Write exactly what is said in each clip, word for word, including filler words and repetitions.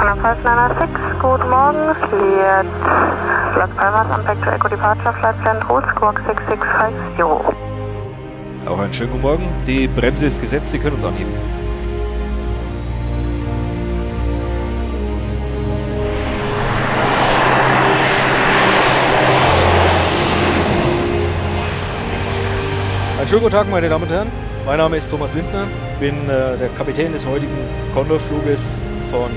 Condor fünf neun sechs, guten Morgen, cleared La Palma, Impact to Echo Departure, Flight Plan Hold, Squawk sechs sechs fünf null. Auch einen schönen guten Morgen, die Bremse ist gesetzt, Sie können uns anheben. Einen schönen guten Tag, meine Damen und Herren. Mein Name ist Thomas Lindner, bin äh, der Kapitän des heutigen Condor-Fluges von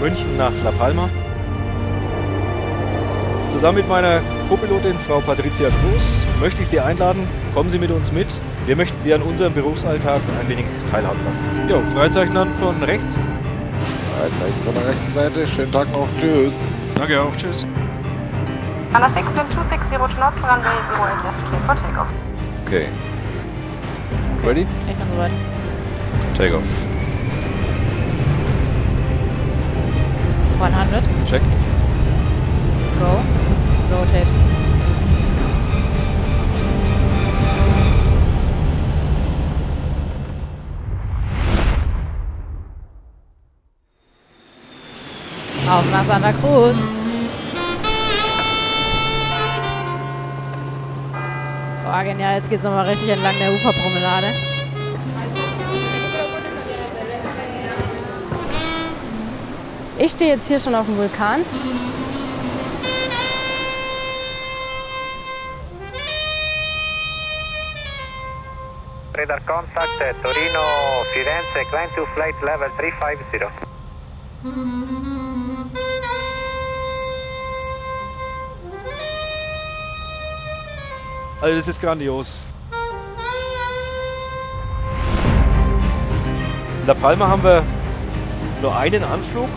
München nach La Palma. Zusammen mit meiner Co-Pilotin, Frau Patricia Gross, möchte ich Sie einladen, kommen Sie mit uns mit. Wir möchten Sie an unserem Berufsalltag ein wenig teilhaben lassen. Ja, Freizeichen dann von rechts. Freizeichen von der rechten Seite. Schönen Tag noch. Tschüss. Danke auch. Tschüss. An der sechs zwei sechs null to North, runway zero and left clear for takeoff. Okay. Ready? Ich bin soweit. Take off. hundert. Check. Go. Rotate. Auf nach Santa Cruz. Boah, genial, jetzt geht's nochmal richtig entlang der Uferpromenade. Ich stehe jetzt hier schon auf dem Vulkan. Radar Contact Torino, Firenze, climb to flight level drei fünf null. Also das ist grandios. In La Palma haben wir nur einen Anflug.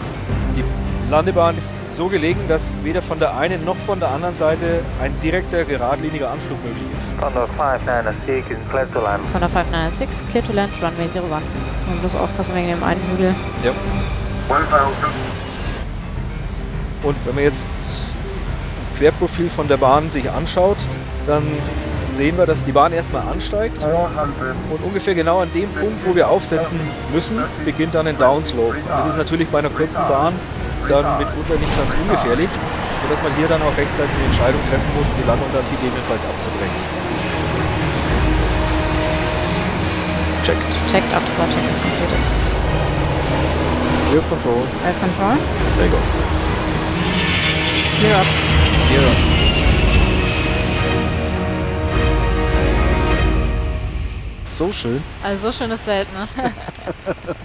Die Landebahn ist so gelegen, dass weder von der einen noch von der anderen Seite ein direkter, geradliniger Anflug möglich ist. Condor fünf neun sechs, clear to land. Condor fünf neun sechs, clear to land, runway null eins. Muss man bloß aufpassen wegen dem einen Hügel. Ja. Und wenn man jetzt ein Querprofil von der Bahn sich anschaut, dann sehen wir, dass die Bahn erstmal ansteigt und ungefähr genau an dem Punkt, wo wir aufsetzen müssen, beginnt dann ein Downslope. Und das ist natürlich bei einer kurzen Bahn dann mitunter nicht ganz ungefährlich, sodass man hier dann auch rechtzeitig die Entscheidung treffen muss, die Landung dann gegebenenfalls abzubrechen. Checked. Checked, after check is completed. Air control. Air control. Take off. Gear up. Gear up. So schön. Also so schön ist selten, ne?